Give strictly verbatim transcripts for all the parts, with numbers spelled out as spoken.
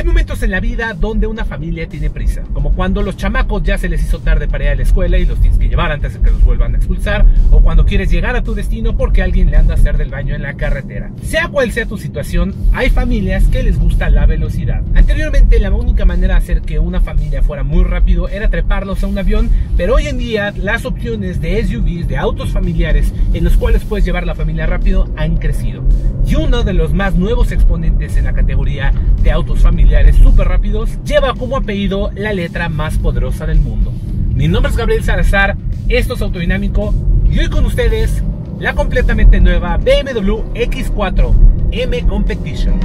Hay momentos en la vida donde una familia tiene prisa, como cuando los chamacos ya se les hizo tarde para ir a la escuela y los tienes que llevar antes de que los vuelvan a expulsar, o cuando quieres llegar a tu destino porque alguien le anda a hacer del baño en la carretera. Sea cual sea tu situación, hay familias que les gusta la velocidad. Anteriormente, la única manera de hacer que una familia fuera muy rápido era treparlos a un avión, pero hoy en día las opciones de S U Vs, de autos familiares en los cuales puedes llevar la familia rápido, han crecido. Y uno de los más nuevos exponentes en la categoría de autos familiares súper rápidos lleva como apellido la letra más poderosa del mundo. Mi nombre es Gabriel Salazar, esto es Autodinámico y hoy con ustedes la completamente nueva B M W X cuatro M Competition.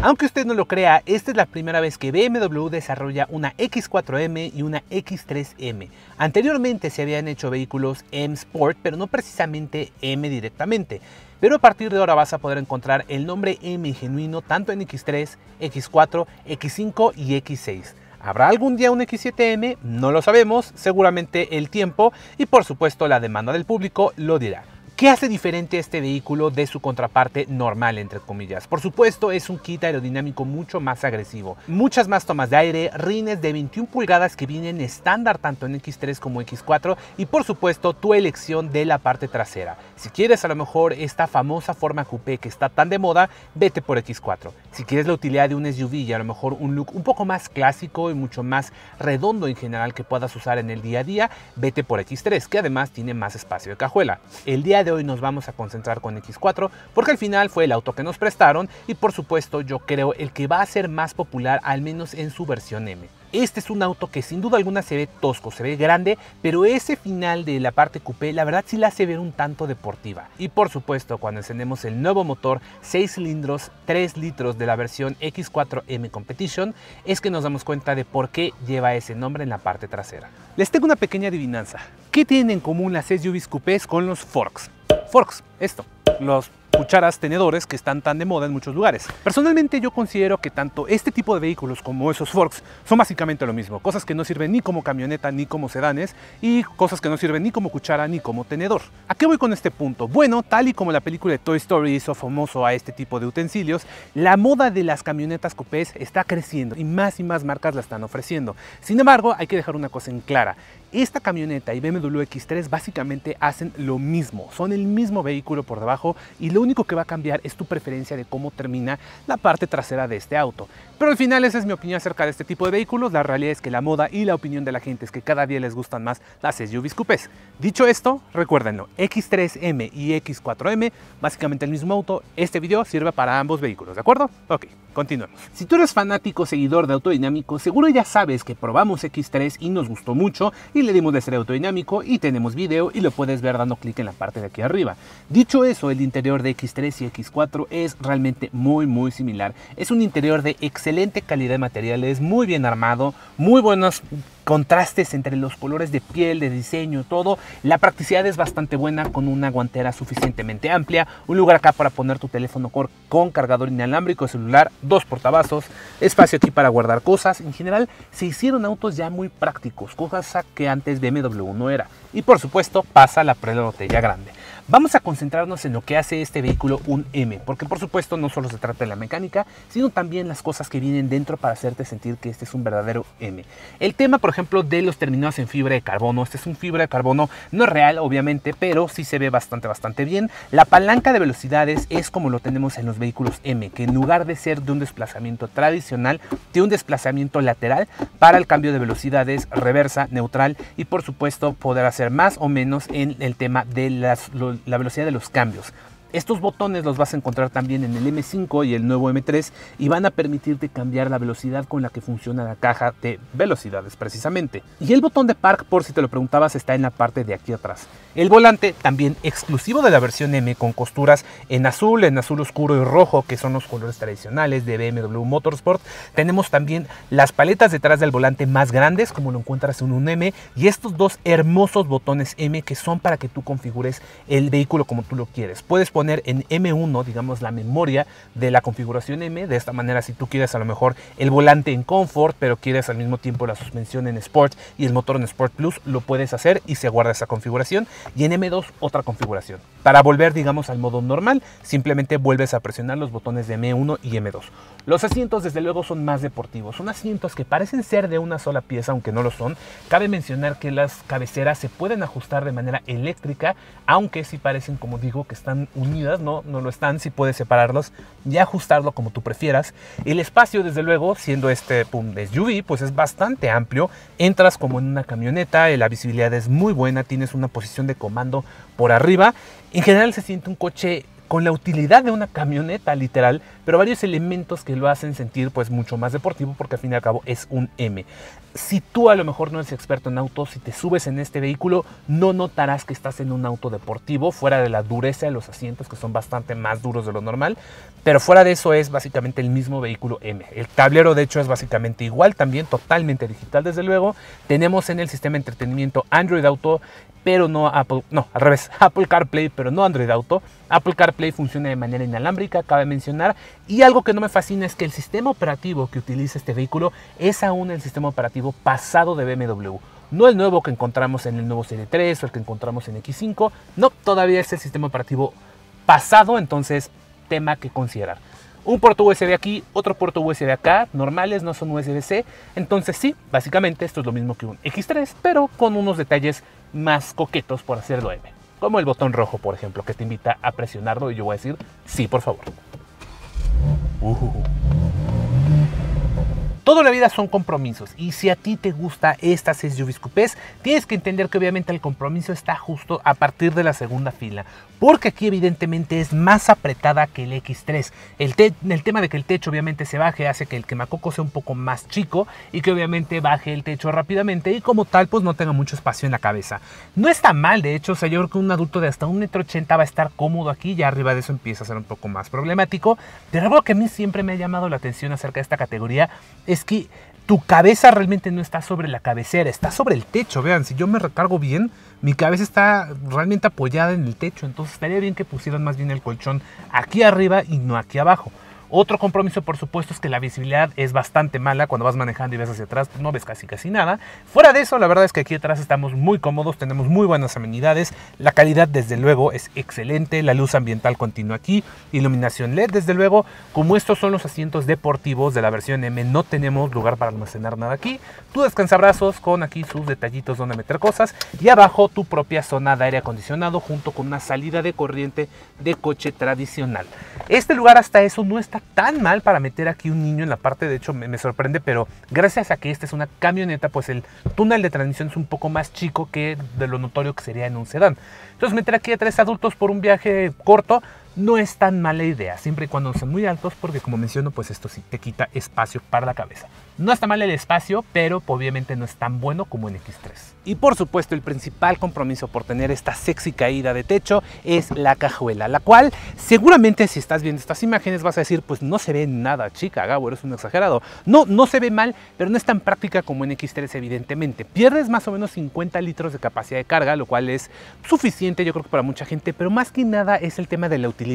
Aunque usted no lo crea, esta es la primera vez que B M W desarrolla una X cuatro M y una X tres M. Anteriormente se habían hecho vehículos M Sport, pero no precisamente M directamente. Pero a partir de ahora vas a poder encontrar el nombre M genuino tanto en X tres, X cuatro, X cinco y X seis. ¿Habrá algún día un X siete M? No lo sabemos, seguramente el tiempo y por supuesto la demanda del público lo dirá. ¿Qué hace diferente este vehículo de su contraparte normal, entre comillas? Por supuesto, es un kit aerodinámico mucho más agresivo. Muchas más tomas de aire, rines de veintiún pulgadas que vienen estándar tanto en X tres como X cuatro y por supuesto tu elección de la parte trasera. Si quieres a lo mejor esta famosa forma coupé que está tan de moda, vete por X cuatro. Si quieres la utilidad de un S U V y a lo mejor un look un poco más clásico y mucho más redondo en general que puedas usar en el día a día, vete por X tres, que además tiene más espacio de cajuela. El día de hoy nos vamos a concentrar con X cuatro porque al final fue el auto que nos prestaron y por supuesto yo creo el que va a ser más popular, al menos en su versión M. Este es un auto que sin duda alguna se ve tosco, se ve grande, pero ese final de la parte coupé la verdad sí la hace ver un tanto deportiva. Y por supuesto cuando encendemos el nuevo motor seis cilindros, tres litros de la versión X cuatro M Competition es que nos damos cuenta de por qué lleva ese nombre en la parte trasera. Les tengo una pequeña adivinanza. ¿Qué tienen en común las S U Vs coupés con los forks? Forks, esto, los cucharas, tenedores que están tan de moda en muchos lugares. Personalmente yo considero que tanto este tipo de vehículos como esos forks son básicamente lo mismo, cosas que no sirven ni como camioneta ni como sedanes y cosas que no sirven ni como cuchara ni como tenedor. ¿A qué voy con este punto? Bueno, tal y como la película de Toy Story hizo famoso a este tipo de utensilios, la moda de las camionetas coupés está creciendo y más y más marcas la están ofreciendo. Sin embargo, hay que dejar una cosa en clara. Esta camioneta y B M W X tres básicamente hacen lo mismo, son el mismo vehículo por debajo y lo único que va a cambiar es tu preferencia de cómo termina la parte trasera de este auto. Pero al final esa es mi opinión acerca de este tipo de vehículos, la realidad es que la moda y la opinión de la gente es que cada día les gustan más las S U Vs coupés. Dicho esto, recuérdenlo, X tres M y X cuatro M, básicamente el mismo auto, este video sirve para ambos vehículos, ¿de acuerdo? Ok, continuemos. Si tú eres fanático seguidor de Autodinámico, seguro ya sabes que probamos X tres y nos gustó mucho y y le dimos de ser autodinámico y tenemos video y lo puedes ver dando clic en la parte de aquí arriba. Dicho eso, el interior de X tres y X cuatro es realmente muy muy similar. Es un interior de excelente calidad de materiales, muy bien armado, muy buenos contrastes entre los colores de piel, de diseño, todo. La practicidad es bastante buena con una guantera suficientemente amplia, un lugar acá para poner tu teléfono con cargador inalámbrico, celular, dos portavasos, espacio aquí para guardar cosas. En general se hicieron autos ya muy prácticos, cosas que antes B M W no era. Y por supuesto pasa la prueba de botella grande. Vamos a concentrarnos en lo que hace este vehículo un M, porque por supuesto no solo se trata de la mecánica, sino también las cosas que vienen dentro para hacerte sentir que este es un verdadero M. El tema, por ejemplo, de los terminados en fibra de carbono. Este es un fibra de carbono, no es real, obviamente, pero sí se ve bastante, bastante bien. La palanca de velocidades es como lo tenemos en los vehículos M, que en lugar de ser de un desplazamiento tradicional, tiene un desplazamiento lateral para el cambio de velocidades, reversa, neutral y por supuesto poder hacer más o menos en el tema de las... Los la velocidad de los cambios. Estos botones los vas a encontrar también en el M cinco y el nuevo M tres y van a permitirte cambiar la velocidad con la que funciona la caja de velocidades precisamente. Y el botón de Park, por si te lo preguntabas, está en la parte de aquí atrás. El volante, también exclusivo de la versión M, con costuras en azul, en azul oscuro y rojo, que son los colores tradicionales de B M W Motorsport. Tenemos también las paletas detrás del volante más grandes, como lo encuentras en un M, y estos dos hermosos botones M que son para que tú configures el vehículo como tú lo quieres. Puedes poner poner en M uno, digamos, la memoria de la configuración M. De esta manera, si tú quieres a lo mejor el volante en Comfort, pero quieres al mismo tiempo la suspensión en Sport y el motor en Sport Plus, lo puedes hacer y se guarda esa configuración. Y en M dos, otra configuración. Para volver, digamos, al modo normal, simplemente vuelves a presionar los botones de M uno y M dos. Los asientos, desde luego, son más deportivos. Son asientos que parecen ser de una sola pieza, aunque no lo son. Cabe mencionar que las cabeceras se pueden ajustar de manera eléctrica, aunque sí parecen, como digo, que están unidas. No, no lo están. Sí puedes separarlos y ajustarlo como tú prefieras. El espacio, desde luego, siendo este pum, S U V, pues es bastante amplio. Entras como en una camioneta, la visibilidad es muy buena, tienes una posición de comando por arriba. En general se siente un coche con la utilidad de una camioneta literal, pero varios elementos que lo hacen sentir pues mucho más deportivo, porque al fin y al cabo es un M. Si tú a lo mejor no eres experto en autos, si te subes en este vehículo, no notarás que estás en un auto deportivo, fuera de la dureza de los asientos, que son bastante más duros de lo normal, pero fuera de eso es básicamente el mismo vehículo M. El tablero, de hecho, es básicamente igual, también totalmente digital, desde luego. Tenemos en el sistema de entretenimiento Android Auto, pero no Apple, no, al revés, Apple CarPlay, pero no Android Auto. Apple CarPlay funciona de manera inalámbrica, cabe mencionar, y algo que no me fascina es que el sistema operativo que utiliza este vehículo es aún el sistema operativo pasado de B M W. No el nuevo que encontramos en el nuevo Serie tres o el que encontramos en X cinco, no, todavía es el sistema operativo pasado, entonces tema que considerar. Un puerto U S B aquí, otro puerto U S B acá, normales, no son U S B C, entonces sí, básicamente esto es lo mismo que un X tres, pero con unos detalles más coquetos por hacerlo M, como el botón rojo, por ejemplo, que te invita a presionarlo y yo voy a decir, sí, por favor. Uh. Toda la vida son compromisos, y si a ti te gusta estas S U Vs coupés, tienes que entender que obviamente el compromiso está justo a partir de la segunda fila, porque aquí evidentemente es más apretada que el X tres. El, te el tema de que el techo obviamente se baje hace que el quemacoco sea un poco más chico y que obviamente baje el techo rápidamente y como tal pues no tenga mucho espacio en la cabeza. No está mal, de hecho, o sea, yo creo que un adulto de hasta un metro ochenta va a estar cómodo aquí, ya arriba de eso empieza a ser un poco más problemático, pero algo que a mí siempre me ha llamado la atención acerca de esta categoría es Es que tu cabeza realmente no está sobre la cabecera, está sobre el techo. Vean, si yo me recargo bien, mi cabeza está realmente apoyada en el techo. Entonces estaría bien que pusieran más bien el colchón aquí arriba y no aquí abajo. Otro compromiso, por supuesto, es que la visibilidad es bastante mala. Cuando vas manejando y ves hacia atrás, pues no ves casi casi nada. Fuera de eso, la verdad es que aquí atrás estamos muy cómodos, tenemos muy buenas amenidades. La calidad, desde luego, es excelente. La luz ambiental continua aquí, iluminación L E D, desde luego. Como estos son los asientos deportivos de la versión M, no tenemos lugar para almacenar nada aquí. Tu descansabrazos con aquí sus detallitos donde meter cosas. Y abajo, tu propia zona de aire acondicionado junto con una salida de corriente de coche tradicional. Este lugar hasta eso no está tan mal para meter aquí un niño en la parte, de hecho me, me sorprende, pero gracias a que esta es una camioneta, pues el túnel de transmisión es un poco más chico que de lo notorio que sería en un sedán. Entonces meter aquí a tres adultos por un viaje corto no es tan mala idea, siempre y cuando sean muy altos, porque como menciono, pues esto sí te quita espacio para la cabeza. No está mal el espacio, pero obviamente no es tan bueno como en X tres. Y por supuesto, el principal compromiso por tener esta sexy caída de techo es la cajuela, la cual seguramente si estás viendo estas imágenes vas a decir, pues no se ve nada chica, Gabo, eres un exagerado. No, no se ve mal, pero no es tan práctica como en X tres, evidentemente. Pierdes más o menos cincuenta litros de capacidad de carga, lo cual es suficiente, yo creo que para mucha gente, pero más que nada es el tema de la utilidad.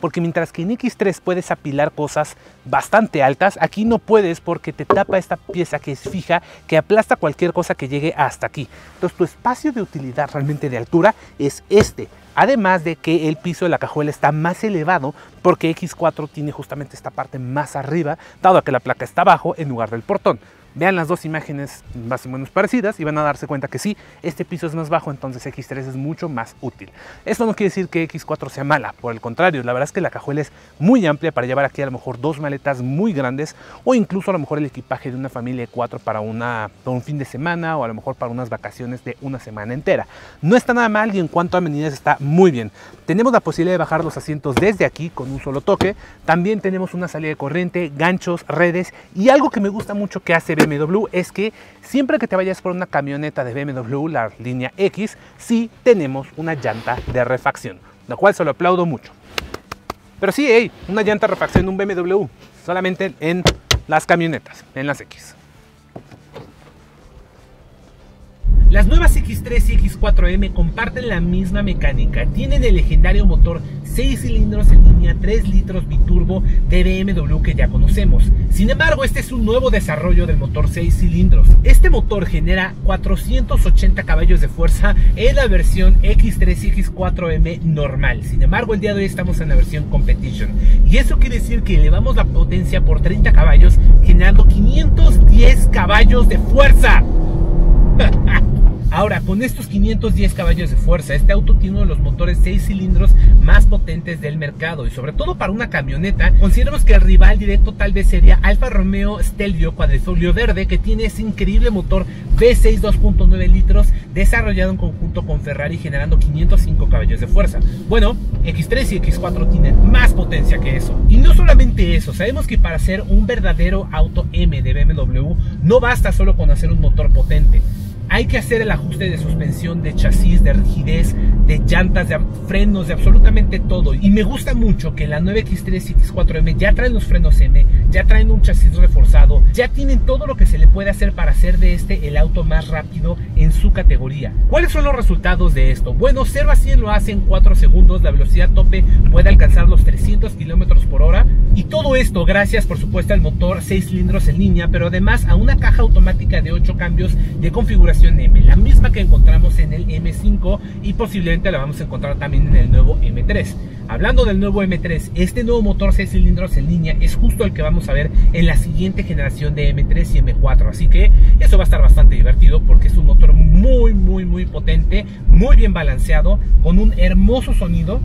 Porque mientras que en X tres puedes apilar cosas bastante altas, aquí no puedes porque te tapa esta pieza que es fija, que aplasta cualquier cosa que llegue hasta aquí. Entonces tu espacio de utilidad realmente de altura es este. Además de que el piso de la cajuela está más elevado porque X cuatro tiene justamente esta parte más arriba, dado que la placa está abajo en lugar del portón. Vean las dos imágenes más o menos parecidas y van a darse cuenta que sí, este piso es más bajo, entonces X tres es mucho más útil. Esto no quiere decir que X cuatro sea mala, por el contrario, la verdad es que la cajuela es muy amplia para llevar aquí a lo mejor dos maletas muy grandes o incluso a lo mejor el equipaje de una familia de cuatro para, una, para un fin de semana o a lo mejor para unas vacaciones de una semana entera. No está nada mal y en cuanto a medidas está muy bien. Tenemos la posibilidad de bajar los asientos desde aquí con un solo toque. También tenemos una salida de corriente, ganchos, redes y algo que me gusta mucho que hace B M W es que siempre que te vayas por una camioneta de B M W, la línea X, sí tenemos una llanta de refacción, lo cual se lo aplaudo mucho. Pero sí, hey, una llanta de refacción, un B M W, solamente en las camionetas, en las X. Las nuevas X tres y X cuatro M comparten la misma mecánica, tienen el legendario motor seis cilindros en línea tres litros biturbo de B M W que ya conocemos. Sin embargo, este es un nuevo desarrollo del motor seis cilindros. Este motor genera cuatrocientos ochenta caballos de fuerza en la versión X tres y X cuatro M normal. Sin embargo, el día de hoy estamos en la versión Competition y eso quiere decir que elevamos la potencia por treinta caballos, generando quinientos diez caballos de fuerza. Ahora, con estos quinientos diez caballos de fuerza, este auto tiene uno de los motores seis cilindros más potentes del mercado, y sobre todo para una camioneta, consideramos que el rival directo tal vez sería Alfa Romeo Stelvio Quadrifoglio Verde, que tiene ese increíble motor V seis dos punto nueve litros desarrollado en conjunto con Ferrari, generando quinientos cinco caballos de fuerza. Bueno, X tres y X cuatro tienen más potencia que eso. Y no solamente eso, sabemos que para hacer un verdadero auto M de B M W no basta solo con hacer un motor potente. Hay que hacer el ajuste de suspensión, de chasis, de rigidez, de llantas, de frenos, de absolutamente todo. Y me gusta mucho que la nueva X tres y X cuatro M ya traen los frenos M, ya traen un chasis reforzado, ya tienen todo lo que se le puede hacer para hacer de este el auto más rápido en su categoría. ¿Cuáles son los resultados de esto? Bueno, cero a cien lo hace en cuatro segundos, la velocidad tope puede alcanzar los trescientos kilómetros por hora. Y todo esto gracias, por supuesto, al motor seis cilindros en línea, pero además a una caja automática de ocho cambios de configuración M, la misma que encontramos en el M cinco y posiblemente la vamos a encontrar también en el nuevo M tres. Hablando del nuevo M tres, este nuevo motor seis cilindros en línea es justo el que vamos a ver en la siguiente generación de M tres y M cuatro, así que eso va a estar bastante divertido porque es un motor muy, muy, muy potente, muy bien balanceado, con un hermoso sonido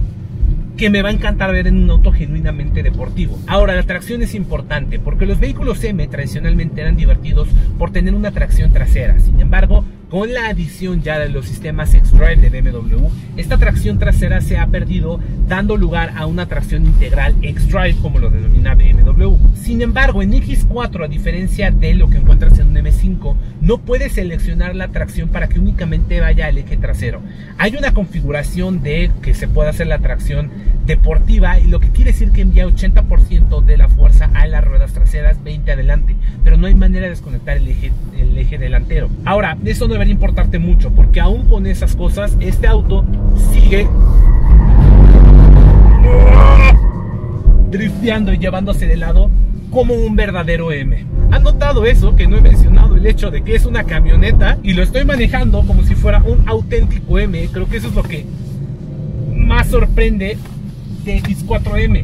que me va a encantar ver en un auto genuinamente deportivo. Ahora, la tracción es importante porque los vehículos M tradicionalmente eran divertidos por tener una tracción trasera. Sin embargo, con la adición ya de los sistemas X-Drive de B M W, esta tracción trasera se ha perdido, dando lugar a una tracción integral X-Drive, como lo denomina B M W. Sin embargo, en X cuatro, a diferencia de lo que encuentras en un M cinco, no puedes seleccionar la tracción para que únicamente vaya al eje trasero. Hay una configuración de que se pueda hacer la tracción deportiva, y lo que quiere decir que envía ochenta por ciento de la fuerza a las ruedas traseras, veinte adelante, pero no hay manera de desconectar el eje, el eje delantero. Ahora, eso no debería importarte mucho, porque aún con esas cosas, este auto sigue drifteando y llevándose de lado como un verdadero M. ¿Han notado eso? Que no he mencionado el hecho de que es una camioneta y lo estoy manejando como si fuera un auténtico M. Creo que eso es lo que más sorprende de X cuatro M,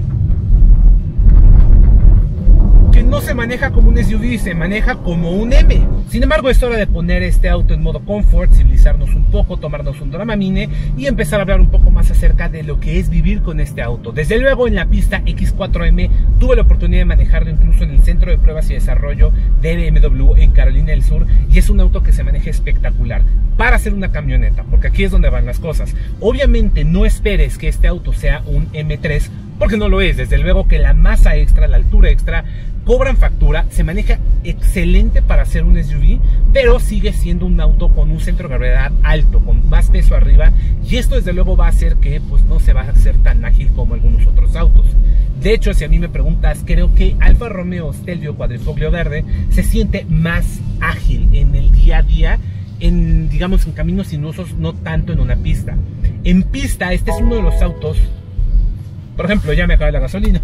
que no se maneja como un S U V, se maneja como un M. Sin embargo, es hora de poner este auto en modo confort, civilizarnos un poco, tomarnos un Dramamine y empezar a hablar un poco más acerca de lo que es vivir con este auto. Desde luego, en la pista X cuatro M tuve la oportunidad de manejarlo incluso en el centro de pruebas y desarrollo de B M W en Carolina del Sur, y es un auto que se maneja espectacular para hacer una camioneta, porque aquí es donde van las cosas. Obviamente no esperes que este auto sea un M tres, porque no lo es. Desde luego que la masa extra, la altura extra, cobran factura, se maneja excelente para ser un S U V, pero sigue siendo un auto con un centro de gravedad alto, con más peso arriba, y esto desde luego va a hacer que pues no se va a hacer tan ágil como algunos otros autos. De hecho, si a mí me preguntas, creo que Alfa Romeo Stelvio Quadrifoglio Verde se siente más ágil en el día a día, en, digamos, en caminos sinuosos, no tanto en una pista. En pista, este es uno de los autos, por ejemplo, ya me acabé la gasolina.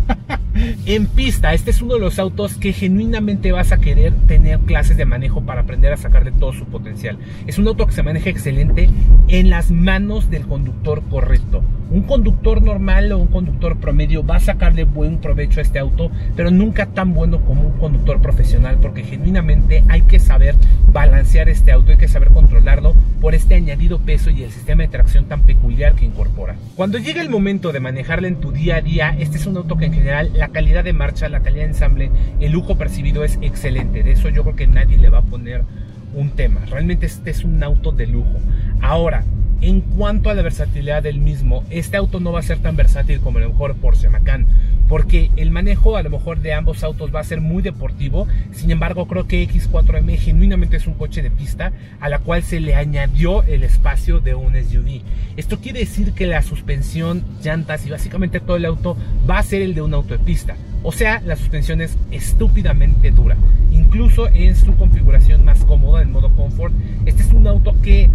En pista, este es uno de los autos que genuinamente vas a querer tener clases de manejo para aprender a sacarle todo su potencial. Es un auto que se maneja excelente en las manos del conductor correcto. Un conductor normal o un conductor promedio va a sacarle buen provecho a este auto, pero nunca tan bueno como un conductor profesional, porque genuinamente hay que saber balancear este auto, hay que saber controlarlo por este añadido peso y el sistema de tracción tan peculiar que incorpora. Cuando llega el momento de manejarle en tu día a día, este es un auto que en general la calidad de marcha, la calidad de ensamble, el lujo percibido es excelente. De eso yo creo que nadie le va a poner un tema. Realmente este es un auto de lujo. Ahora, en cuanto a la versatilidad del mismo, este auto no va a ser tan versátil como a lo mejor Porsche Macan, porque el manejo a lo mejor de ambos autos va a ser muy deportivo. Sin embargo, creo que X cuatro M genuinamente es un coche de pista a la cual se le añadió el espacio de un S U V. Esto quiere decir que la suspensión, llantas y básicamente todo el auto va a ser el de un auto de pista. O sea, la suspensión es estúpidamente dura, incluso en su configuración más cómoda, en modo confort. Este es un auto que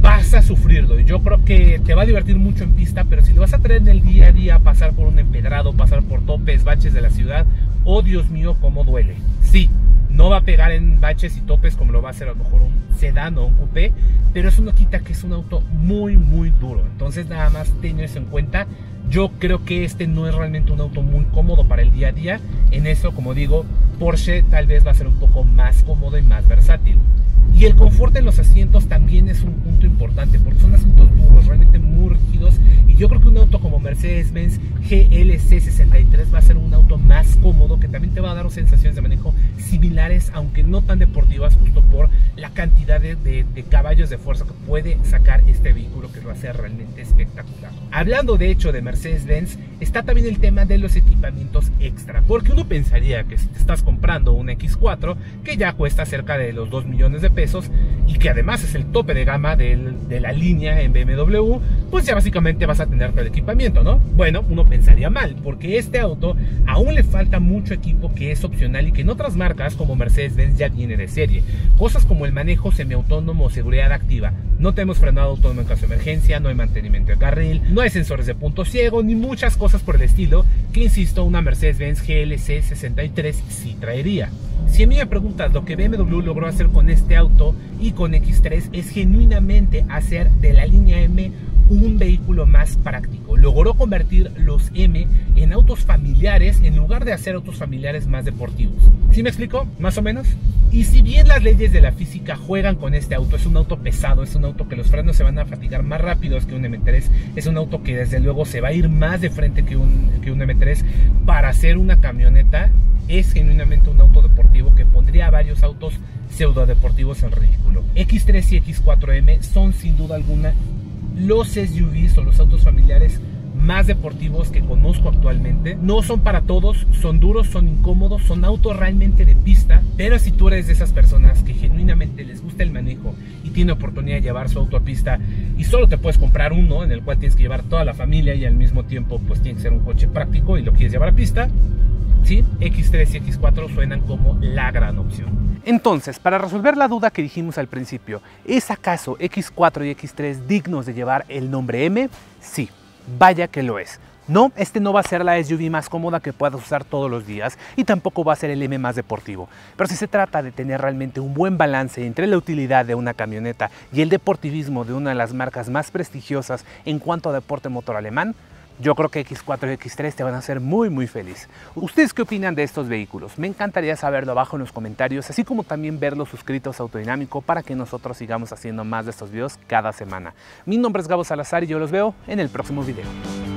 vas a sufrirlo. Yo creo que te va a divertir mucho en pista, pero si lo vas a traer en el día a día, pasar por un empedrado, pasar por topes, baches de la ciudad, oh Dios mío, cómo duele. Sí, no va a pegar en baches y topes como lo va a hacer a lo mejor un sedán o un coupé, pero eso no quita que es un auto muy, muy duro. Entonces nada más ten eso en cuenta. Yo creo que este no es realmente un auto muy cómodo para el día a día. En eso, como digo, Porsche tal vez va a ser un poco más cómodo y más versátil. Y el confort en los asientos también es un punto importante, porque son asientos duros, realmente muy rígidos. Y yo creo que un auto como Mercedes-Benz G L C sesenta y tres va a ser un auto más cómodo, que también te va a dar sensaciones de manejo similares, aunque no tan deportivas, justo por la cantidad de, de, de caballos de fuerza que puede sacar este vehículo, que lo hace realmente espectacular. Hablando de hecho de Mercedes-Benz, está también el tema de los equipamientos extra, porque uno pensaría que si te estás comprando un X cuatro, que ya cuesta cerca de los dos millones de pesos y que además es el tope de gama del, de la línea en B M W, pues ya básicamente vas a tener todo el equipamiento, ¿no? Bueno, uno pensaría mal, porque este auto aún le falta mucho equipo que es opcional y que en otras marcas como Mercedes-Benz ya viene de serie. Cosas como el manejo semiautónomo o seguridad activa. No tenemos frenado autónomo en caso de emergencia, no hay mantenimiento de carril, no hay sensores de punto ciego, ni muchas cosas por el estilo que, insisto, una Mercedes-Benz G L C sesenta y tres sí traería. Si a mí me preguntas, lo que B M W logró hacer con este auto y con X tres es genuinamente hacer de la línea M un vehículo más práctico. Logró convertir los M en autos familiares en lugar de hacer autos familiares más deportivos. ¿Sí me explico? ¿Más o menos? Y si bien las leyes de la física juegan con este auto, es un auto pesado, es un auto que los frenos se van a fatigar más rápidos que un M tres, es un auto que desde luego se va a ir más de frente que un, que un M tres, para hacer una camioneta es genuinamente un auto deportivo que pondría a varios autos pseudo deportivos en ridículo. X tres y X cuatro M son sin duda alguna los S U Vs o los autos familiares más deportivos que conozco actualmente. No son para todos, son duros, son incómodos, son autos realmente de pista, pero si tú eres de esas personas que genuinamente les gusta el manejo y tiene oportunidad de llevar su auto a pista y solo te puedes comprar uno en el cual tienes que llevar toda la familia y al mismo tiempo pues tiene que ser un coche práctico y lo quieres llevar a pista, sí, X tres y X cuatro suenan como la gran opción. Entonces, para resolver la duda que dijimos al principio, ¿es acaso X cuatro y X tres dignos de llevar el nombre M? Sí, vaya que lo es. No, este no va a ser la S U V más cómoda que puedas usar todos los días y tampoco va a ser el M más deportivo. Pero si se trata de tener realmente un buen balance entre la utilidad de una camioneta y el deportivismo de una de las marcas más prestigiosas en cuanto a deporte motor alemán, yo creo que X cuatro y X tres te van a hacer muy muy feliz. ¿Ustedes qué opinan de estos vehículos? Me encantaría saberlo abajo en los comentarios, así como también verlos suscritos a Autodinámico para que nosotros sigamos haciendo más de estos videos cada semana. Mi nombre es Gabo Salazar y yo los veo en el próximo video.